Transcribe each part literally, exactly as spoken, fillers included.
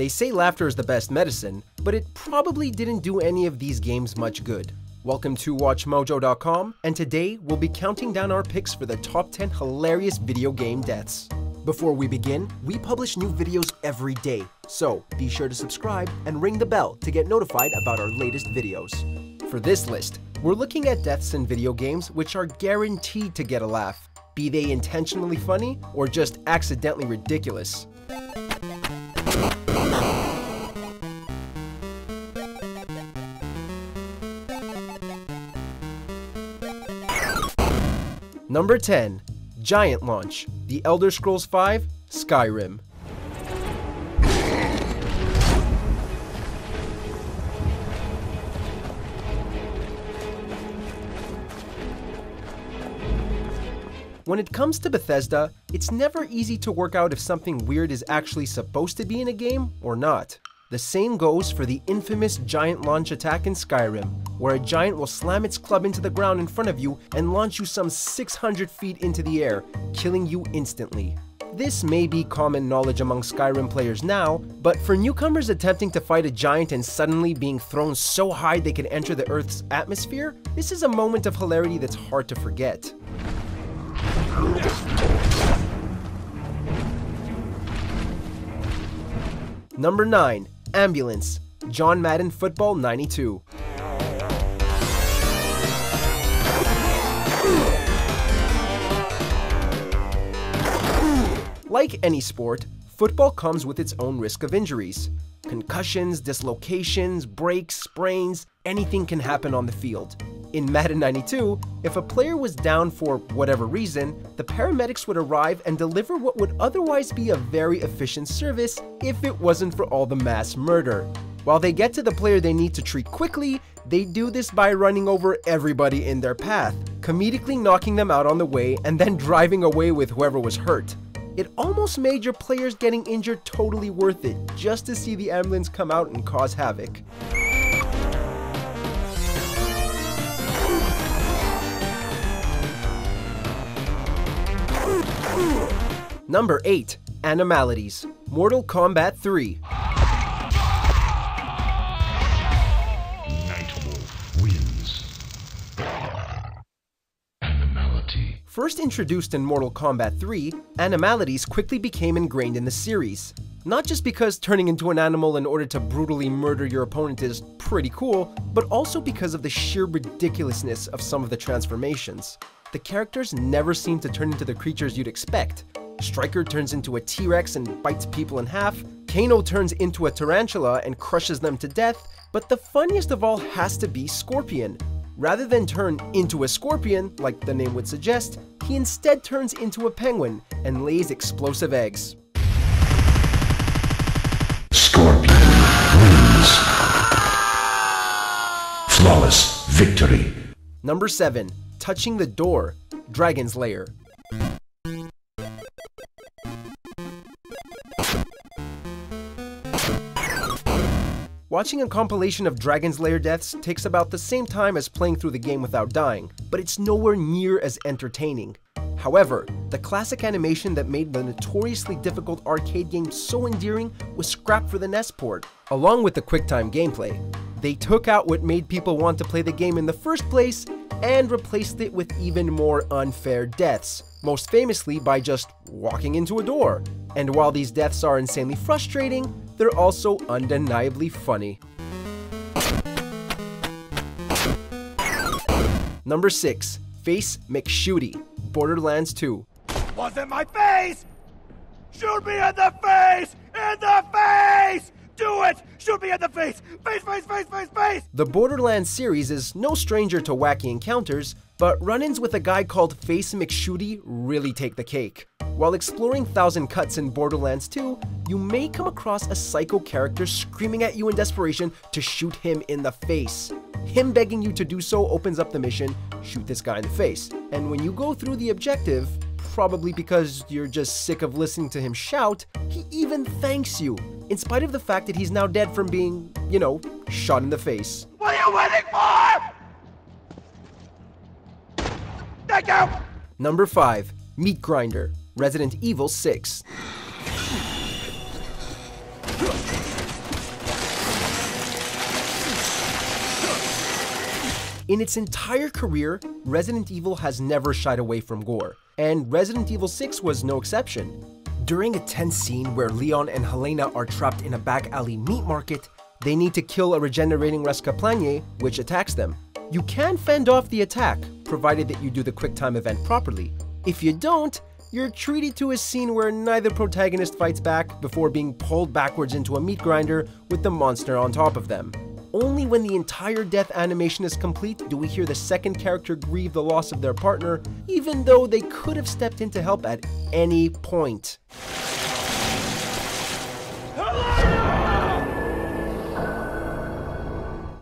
They say laughter is the best medicine, but it probably didn't do any of these games much good. Welcome to Watch Mojo dot com, and today we'll be counting down our picks for the top ten hilarious video game deaths. Before we begin, we publish new videos every day, so be sure to subscribe and ring the bell to get notified about our latest videos. For this list, we're looking at deaths in video games which are guaranteed to get a laugh, be they intentionally funny or just accidentally ridiculous. Number ten. Giant Launch, The Elder Scrolls V Skyrim. When it comes to Bethesda, it's never easy to work out if something weird is actually supposed to be in a game or not. The same goes for the infamous giant launch attack in Skyrim, where a giant will slam its club into the ground in front of you and launch you some six hundred feet into the air, killing you instantly. This may be common knowledge among Skyrim players now, but for newcomers attempting to fight a giant and suddenly being thrown so high they can enter the Earth's atmosphere, this is a moment of hilarity that's hard to forget. Number nine. Ambulance, John Madden Football ninety-two. Like any sport, football comes with its own risk of injuries. Concussions, dislocations, breaks, sprains, anything can happen on the field. In Madden ninety-two, if a player was down for whatever reason, the paramedics would arrive and deliver what would otherwise be a very efficient service if it wasn't for all the mass murder. While they get to the player they need to treat quickly, they do this by running over everybody in their path, comedically knocking them out on the way and then driving away with whoever was hurt. It almost made your players getting injured totally worth it just to see the ambulance come out and cause havoc. Number eight. Animalities, Mortal Kombat three. Nightwolf wins. Animality. First introduced in Mortal Kombat three, Animalities quickly became ingrained in the series. Not just because turning into an animal in order to brutally murder your opponent is pretty cool, but also because of the sheer ridiculousness of some of the transformations. The characters never seem to turn into the creatures you'd expect. Striker turns into a T-Rex and bites people in half, Kano turns into a tarantula and crushes them to death, but the funniest of all has to be Scorpion. Rather than turn into a scorpion, like the name would suggest, he instead turns into a penguin and lays explosive eggs. Scorpion wins. Flawless victory. Number seven. Touching the Door, Dragon's Lair. Watching a compilation of Dragon's Lair deaths takes about the same time as playing through the game without dying, but it's nowhere near as entertaining. However, the classic animation that made the notoriously difficult arcade game so endearing was scrapped for the N E S port, along with the QuickTime gameplay. They took out what made people want to play the game in the first place and replaced it with even more unfair deaths, most famously by just walking into a door. And while these deaths are insanely frustrating, they're also undeniably funny. Number six. Face McShooty, Borderlands two. Was it my face? Shoot me in the face! In the face! Do it! Shoot me in the face! Face, face, face, face, face! The Borderlands series is no stranger to wacky encounters, but run-ins with a guy called Face McShooty really take the cake. While exploring Thousand Cuts in Borderlands two, you may come across a psycho character screaming at you in desperation to shoot him in the face. Him begging you to do so opens up the mission, shoot this guy in the face. And when you go through the objective, probably because you're just sick of listening to him shout, he even thanks you, in spite of the fact that he's now dead from being, you know, shot in the face. What are you waiting for? Thank you! Number five. Meat Grinder, Resident Evil six. In its entire career, Resident Evil has never shied away from gore, and Resident Evil six was no exception. During a tense scene where Leon and Helena are trapped in a back alley meat market, they need to kill a regenerating Rasca Planyer, which attacks them. You can fend off the attack, provided that you do the QuickTime event properly. If you don't, you're treated to a scene where neither protagonist fights back before being pulled backwards into a meat grinder with the monster on top of them. Only when the entire death animation is complete do we hear the second character grieve the loss of their partner, even though they could have stepped in to help at any point.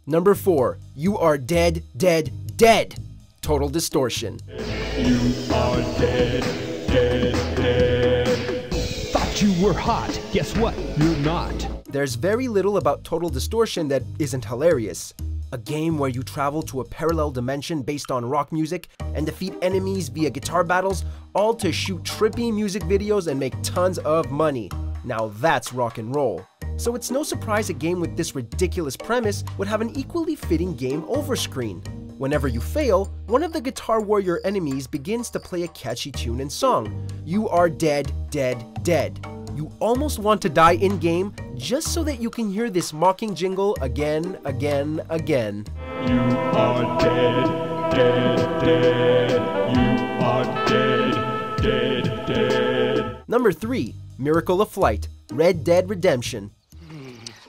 Number four, you are dead, dead, dead. Total Distortion. You are dead, dead, dead. Thought you were hot. Guess what? You're not. There's very little about Total Distortion that isn't hilarious. A game where you travel to a parallel dimension based on rock music and defeat enemies via guitar battles, all to shoot trippy music videos and make tons of money. Now that's rock and roll. So it's no surprise a game with this ridiculous premise would have an equally fitting game over screen. Whenever you fail, one of the Guitar Warrior enemies begins to play a catchy tune and song. You are dead, dead, dead. You almost want to die in-game just so that you can hear this mocking jingle again, again, again. You are dead, dead, dead. You are dead, dead, dead. Number three, Miracle of Flight, Red Dead Redemption.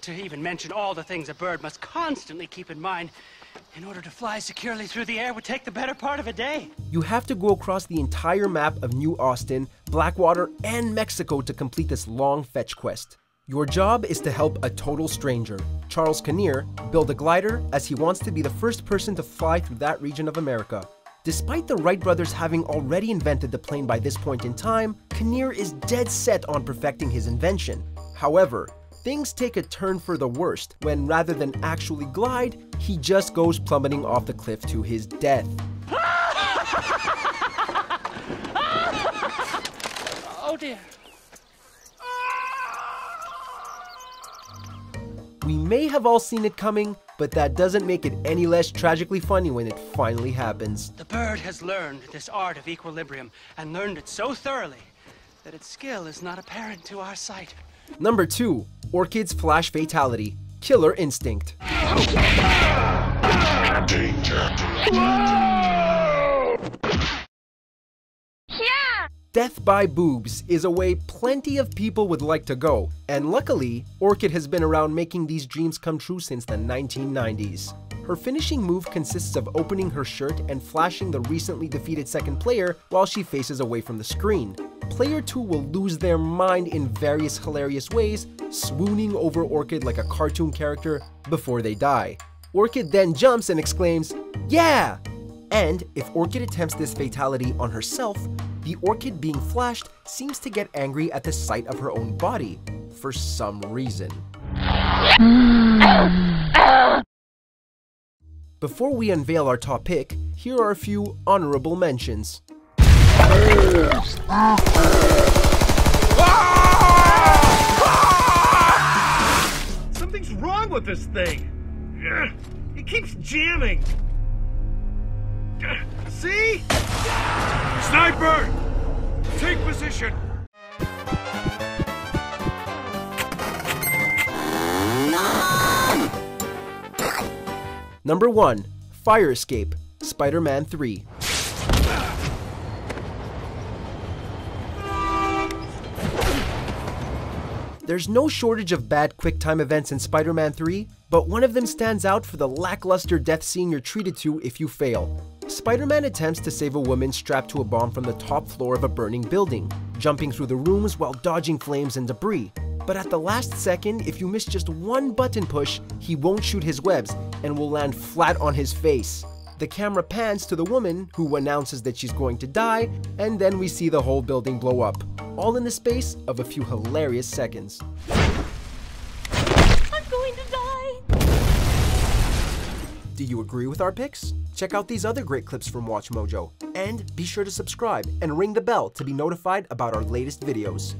To even mention all the things a bird must constantly keep in mind in order to fly securely through the air would take the better part of a day. You have to go across the entire map of New Austin, Blackwater, and Mexico to complete this long fetch quest. Your job is to help a total stranger, Charles Kinnear, build a glider as he wants to be the first person to fly through that region of America. Despite the Wright brothers having already invented the plane by this point in time, Kinnear is dead set on perfecting his invention. However, things take a turn for the worst when, rather than actually glide, he just goes plummeting off the cliff to his death. Oh dear. We may have all seen it coming, but that doesn't make it any less tragically funny when it finally happens. The bird has learned this art of equilibrium, and learned it so thoroughly that its skill is not apparent to our sight. Number two, Orchid's Flash Fatality, Killer Instinct. Danger. Yeah. Death by boobs is a way plenty of people would like to go, and luckily, Orchid has been around making these dreams come true since the nineteen nineties. Her finishing move consists of opening her shirt and flashing the recently defeated second player while she faces away from the screen. Player two will lose their mind in various hilarious ways, swooning over Orchid like a cartoon character before they die. Orchid then jumps and exclaims, "Yeah!" And if Orchid attempts this fatality on herself, the Orchid being flashed seems to get angry at the sight of her own body, for some reason. Before we unveil our top pick, here are a few honorable mentions. Something's wrong with this thing. It keeps jamming. See? Sniper! Take position! Number one, Fire Escape, Spider-Man three. There's no shortage of bad QuickTime events in Spider-Man three, but one of them stands out for the lackluster death scene you're treated to if you fail. Spider-Man attempts to save a woman strapped to a bomb from the top floor of a burning building, jumping through the rooms while dodging flames and debris. But at the last second, if you miss just one button push, he won't shoot his webs and will land flat on his face. The camera pans to the woman, who announces that she's going to die, and then we see the whole building blow up, all in the space of a few hilarious seconds. I'm going to die! Do you agree with our picks? Check out these other great clips from WatchMojo, and be sure to subscribe and ring the bell to be notified about our latest videos.